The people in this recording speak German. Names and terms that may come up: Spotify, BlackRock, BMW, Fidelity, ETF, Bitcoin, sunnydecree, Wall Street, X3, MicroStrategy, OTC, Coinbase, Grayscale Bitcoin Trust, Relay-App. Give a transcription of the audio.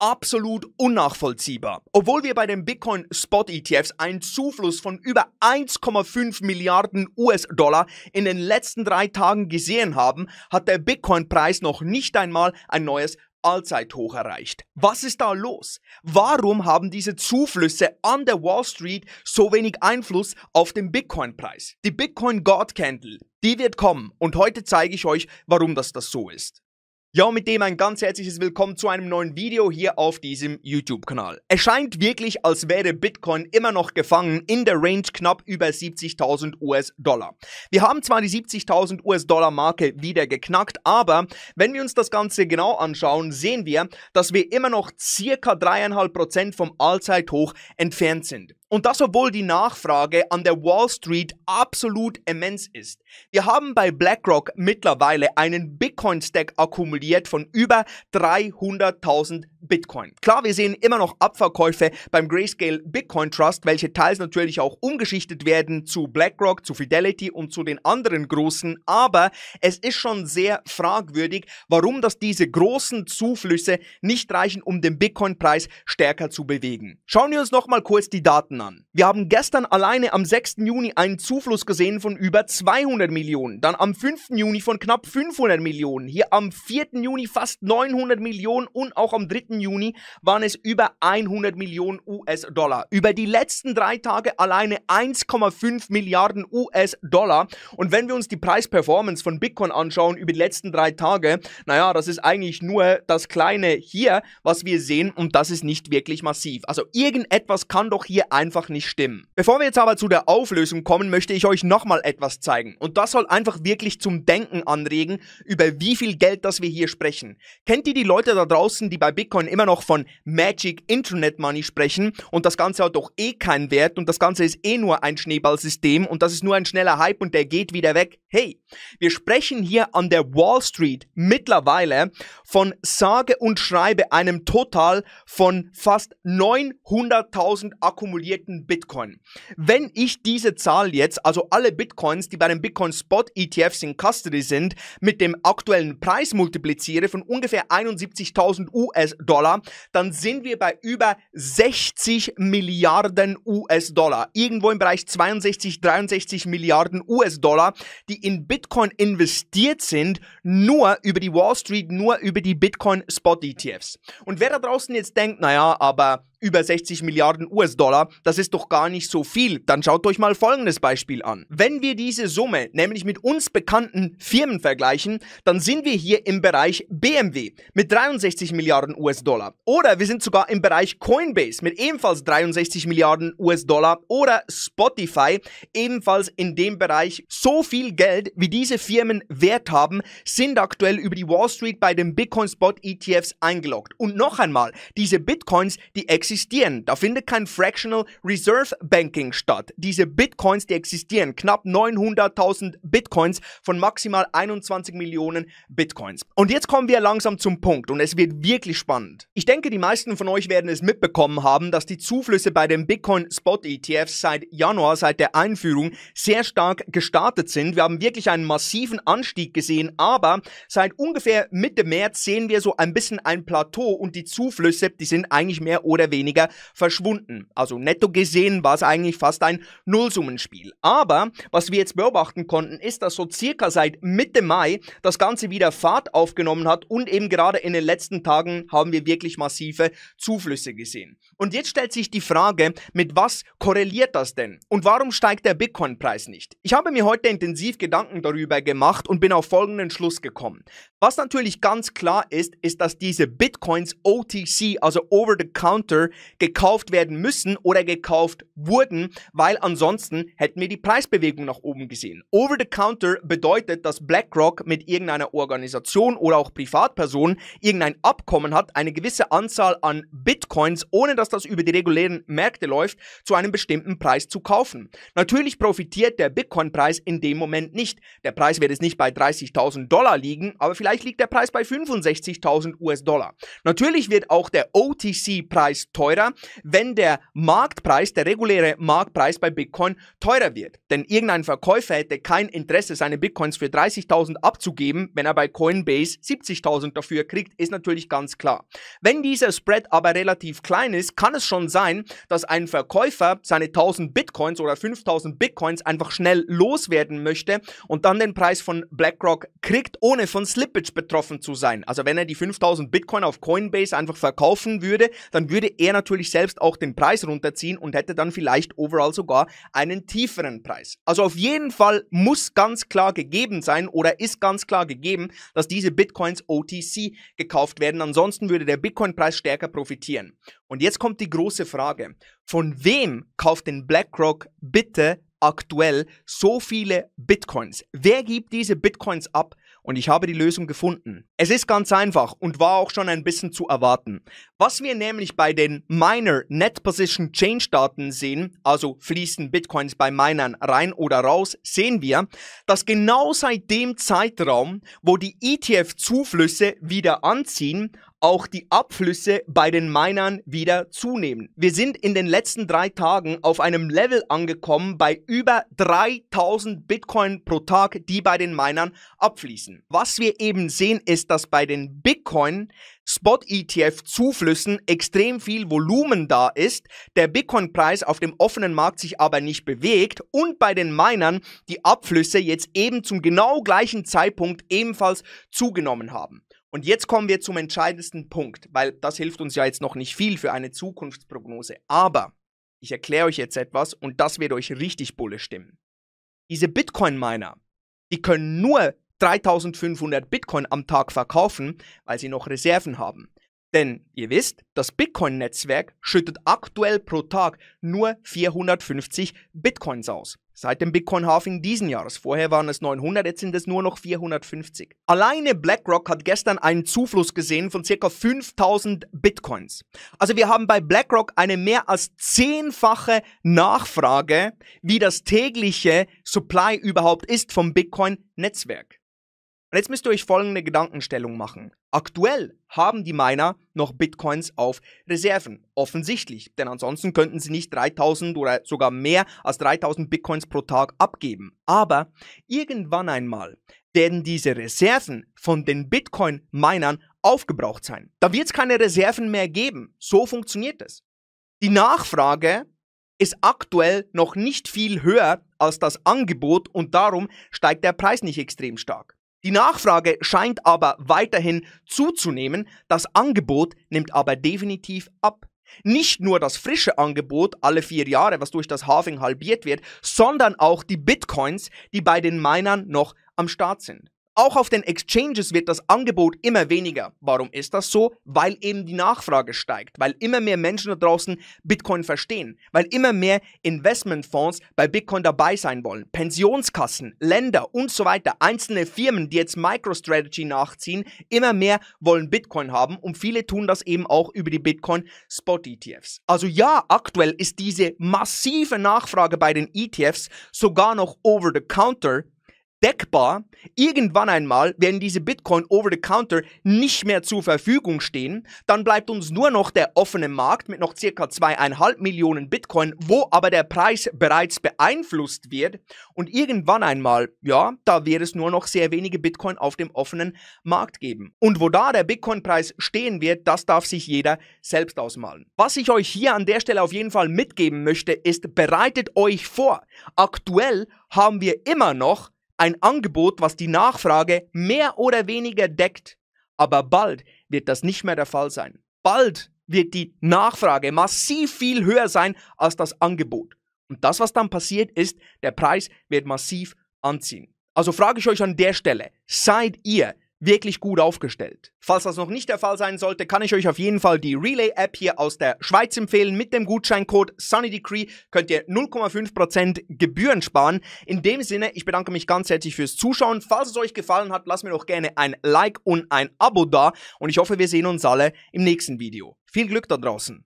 absolut unnachvollziehbar. Obwohl wir bei den Bitcoin-Spot-ETFs einen Zufluss von über 1,5 Milliarden US-Dollar in den letzten 3 Tagen gesehen haben, hat der Bitcoin-Preis noch nicht einmal ein neues Allzeithoch erreicht. Was ist da los? Warum haben diese Zuflüsse an der Wall Street so wenig Einfluss auf den Bitcoin-Preis? Die Bitcoin-God-Candle, die wird kommen und heute zeige ich euch, warum das so ist. Ja, und mit dem ein ganz herzliches Willkommen zu einem neuen Video hier auf diesem YouTube-Kanal. Es scheint wirklich, als wäre Bitcoin immer noch gefangen in der Range knapp über 70.000 US-Dollar. Wir haben zwar die 70.000 US-Dollar-Marke wieder geknackt, aber wenn wir uns das Ganze genau anschauen, sehen wir, dass wir immer noch circa 3,5% vom Allzeithoch entfernt sind. Und das, obwohl die Nachfrage an der Wall Street absolut immens ist. Wir haben bei BlackRock mittlerweile einen Bitcoin-Stack akkumuliert von über 300.000 Bitcoin. Klar, wir sehen immer noch Abverkäufe beim Grayscale Bitcoin Trust, welche teils natürlich auch umgeschichtet werden zu BlackRock, zu Fidelity und zu den anderen Großen. Aber es ist schon sehr fragwürdig, warum diese großen Zuflüsse nicht reichen, um den Bitcoin-Preis stärker zu bewegen. Schauen wir uns nochmal kurz die Daten an. Wir haben gestern alleine am 6. Juni einen Zufluss gesehen von über 200 Millionen, dann am 5. Juni von knapp 500 Millionen, hier am 4. Juni fast 900 Millionen und auch am 3. Juni waren es über 100 Millionen US-Dollar. Über die letzten 3 Tage alleine 1,5 Milliarden US-Dollar. Und wenn wir uns die Preisperformance von Bitcoin anschauen über die letzten 3 Tage, naja, das ist eigentlich nur das Kleine hier, was wir sehen, und das ist nicht wirklich massiv. Also irgendetwas kann doch hier einfach nicht stimmen. Bevor wir jetzt aber zu der Auflösung kommen, möchte ich euch nochmal etwas zeigen. Und das soll einfach wirklich zum Denken anregen, über wie viel Geld wir hier sprechen. Kennt ihr die Leute da draußen, die bei Bitcoin immer noch von Magic Internet Money sprechen und das Ganze hat doch eh keinen Wert und das Ganze ist eh nur ein Schneeballsystem und das ist nur ein schneller Hype und der geht wieder weg? Hey, wir sprechen hier an der Wall Street mittlerweile von sage und schreibe einem Total von fast 900.000 akkumulierten Bitcoin. Wenn ich diese Zahl jetzt, also alle Bitcoins, die bei den Bitcoin Spot ETFs in Custody sind, mit dem aktuellen Preis multipliziere von ungefähr 71.000 US-Dollar, dann sind wir bei über 60 Milliarden US-Dollar. Irgendwo im Bereich 62, 63 Milliarden US-Dollar, die in Bitcoin investiert sind, nur über die Wall Street, nur über die Bitcoin-Spot-ETFs. Und wer da draußen jetzt denkt, naja, aber über 60 Milliarden US-Dollar, das ist doch gar nicht so viel. Dann schaut euch mal folgendes Beispiel an. Wenn wir diese Summe nämlich mit uns bekannten Firmen vergleichen, dann sind wir hier im Bereich BMW mit 63 Milliarden US-Dollar. Oder wir sind sogar im Bereich Coinbase mit ebenfalls 63 Milliarden US-Dollar oder Spotify ebenfalls in dem Bereich. So viel Geld, wie diese Firmen Wert haben, sind aktuell über die Wall Street bei den Bitcoin-Spot-ETFs eingeloggt. Und noch einmal, diese Bitcoins, die existieren. Da findet kein Fractional Reserve Banking statt. Diese Bitcoins, die existieren. Knapp 900.000 Bitcoins von maximal 21 Millionen Bitcoins. Und jetzt kommen wir langsam zum Punkt und es wird wirklich spannend. Ich denke, die meisten von euch werden es mitbekommen haben, dass die Zuflüsse bei den Bitcoin Spot ETFs seit Januar, seit der Einführung, sehr stark gestartet sind. Wir haben wirklich einen massiven Anstieg gesehen, aber seit ungefähr Mitte März sehen wir so ein bisschen ein Plateau und die Zuflüsse, die sind eigentlich mehr oder weniger verschwunden. Also netto gesehen war es eigentlich fast ein Nullsummenspiel. Aber was wir jetzt beobachten konnten, ist, dass so circa seit Mitte Mai das Ganze wieder Fahrt aufgenommen hat und eben gerade in den letzten Tagen haben wir wirklich massive Zuflüsse gesehen. Und jetzt stellt sich die Frage, mit was korreliert das denn? Und warum steigt der Bitcoin-Preis nicht? Ich habe mir heute intensiv Gedanken darüber gemacht und bin auf folgenden Schluss gekommen. Was natürlich ganz klar ist, ist, dass diese Bitcoins OTC, also over the counter, gekauft werden müssen oder gekauft wurden, weil ansonsten hätten wir die Preisbewegung nach oben gesehen. Over the counter bedeutet, dass BlackRock mit irgendeiner Organisation oder auch Privatperson irgendein Abkommen hat, eine gewisse Anzahl an Bitcoins, ohne dass das über die regulären Märkte läuft, zu einem bestimmten Preis zu kaufen. Natürlich profitiert der Bitcoin-Preis in dem Moment nicht. Der Preis wird jetzt nicht bei 30.000 Dollar liegen, aber vielleicht Vergleich liegt der Preis bei 65.000 US-Dollar. Natürlich wird auch der OTC-Preis teurer, wenn der Marktpreis, der reguläre Marktpreis bei Bitcoin teurer wird. Denn irgendein Verkäufer hätte kein Interesse, seine Bitcoins für 30.000 abzugeben, wenn er bei Coinbase 70.000 dafür kriegt, ist natürlich ganz klar. Wenn dieser Spread aber relativ klein ist, kann es schon sein, dass ein Verkäufer seine 1.000 Bitcoins oder 5.000 Bitcoins einfach schnell loswerden möchte und dann den Preis von BlackRock kriegt, ohne von Slippage betroffen zu sein. Also wenn er die 5.000 Bitcoin auf Coinbase einfach verkaufen würde, dann würde er natürlich selbst auch den Preis runterziehen und hätte dann vielleicht overall sogar einen tieferen Preis. Also auf jeden Fall muss ganz klar gegeben sein oder ist ganz klar gegeben, dass diese Bitcoins OTC gekauft werden. Ansonsten würde der Bitcoin-Preis stärker profitieren. Und jetzt kommt die große Frage. Von wem kauft denn BlackRock bitte aktuell so viele Bitcoins? Wer gibt diese Bitcoins ab? Und ich habe die Lösung gefunden. Es ist ganz einfach und war auch schon ein bisschen zu erwarten. Was wir nämlich bei den Miner Net Position Change Daten sehen, also fließen Bitcoins bei Minern rein oder raus, sehen wir, dass genau seit dem Zeitraum, wo die ETF-Zuflüsse wieder anziehen, auch die Abflüsse bei den Minern wieder zunehmen. Wir sind in den letzten 3 Tagen auf einem Level angekommen bei über 3.000 Bitcoin pro Tag, die bei den Minern abfließen. Was wir eben sehen, ist, dass bei den Bitcoin Spot-ETF-Zuflüssen extrem viel Volumen da ist, der Bitcoin-Preis auf dem offenen Markt sich aber nicht bewegt und bei den Minern die Abflüsse jetzt eben zum genau gleichen Zeitpunkt ebenfalls zugenommen haben. Und jetzt kommen wir zum entscheidendsten Punkt, weil das hilft uns ja jetzt noch nicht viel für eine Zukunftsprognose. Aber ich erkläre euch jetzt etwas und das wird euch richtig bullisch stimmen. Diese Bitcoin-Miner, die können nur 3.500 Bitcoin am Tag verkaufen, weil sie noch Reserven haben. Denn ihr wisst, das Bitcoin-Netzwerk schüttet aktuell pro Tag nur 450 Bitcoins aus. Seit dem Bitcoin-Halving diesen Jahres. Vorher waren es 900, jetzt sind es nur noch 450. Alleine BlackRock hat gestern einen Zufluss gesehen von ca. 5.000 Bitcoins. Also wir haben bei BlackRock eine mehr als 10-fache Nachfrage, wie das tägliche Supply überhaupt ist vom Bitcoin-Netzwerk. Und jetzt müsst ihr euch folgende Gedankenstellung machen. Aktuell haben die Miner noch Bitcoins auf Reserven. Offensichtlich, denn ansonsten könnten sie nicht 3.000 oder sogar mehr als 3.000 Bitcoins pro Tag abgeben. Aber irgendwann einmal werden diese Reserven von den Bitcoin-Minern aufgebraucht sein. Da wird es keine Reserven mehr geben. So funktioniert es. Die Nachfrage ist aktuell noch nicht viel höher als das Angebot und darum steigt der Preis nicht extrem stark. Die Nachfrage scheint aber weiterhin zuzunehmen, das Angebot nimmt aber definitiv ab. Nicht nur das frische Angebot alle 4 Jahre, was durch das Halving halbiert wird, sondern auch die Bitcoins, die bei den Minern noch am Start sind. Auch auf den Exchanges wird das Angebot immer weniger. Warum ist das so? Weil eben die Nachfrage steigt, weil immer mehr Menschen da draußen Bitcoin verstehen, weil immer mehr Investmentfonds bei Bitcoin dabei sein wollen, Pensionskassen, Länder und so weiter, einzelne Firmen, die jetzt MicroStrategy nachziehen, immer mehr wollen Bitcoin haben und viele tun das eben auch über die Bitcoin-Spot-ETFs. Also ja, aktuell ist diese massive Nachfrage bei den ETFs sogar noch over-the-counter deckbar. Irgendwann einmal werden diese Bitcoin over-the-counter nicht mehr zur Verfügung stehen. Dann bleibt uns nur noch der offene Markt mit noch ca. 2,5 Millionen Bitcoin, wo aber der Preis bereits beeinflusst wird. Und irgendwann einmal, ja, da wird es nur noch sehr wenige Bitcoin auf dem offenen Markt geben. Und wo da der Bitcoin-Preis stehen wird, das darf sich jeder selbst ausmalen. Was ich euch hier an der Stelle auf jeden Fall mitgeben möchte, ist, bereitet euch vor. Aktuell haben wir immer noch ein Angebot, was die Nachfrage mehr oder weniger deckt. Aber bald wird das nicht mehr der Fall sein. Bald wird die Nachfrage massiv viel höher sein als das Angebot. Und das, was dann passiert ist, der Preis wird massiv anziehen. Also frage ich euch an der Stelle, seid ihr wirklich gut aufgestellt? Falls das noch nicht der Fall sein sollte, kann ich euch auf jeden Fall die Relay-App hier aus der Schweiz empfehlen. Mit dem Gutscheincode sunnydecree könnt ihr 0,5% Gebühren sparen. In dem Sinne, ich bedanke mich ganz herzlich fürs Zuschauen. Falls es euch gefallen hat, lasst mir doch gerne ein Like und ein Abo da. Und ich hoffe, wir sehen uns alle im nächsten Video. Viel Glück da draußen!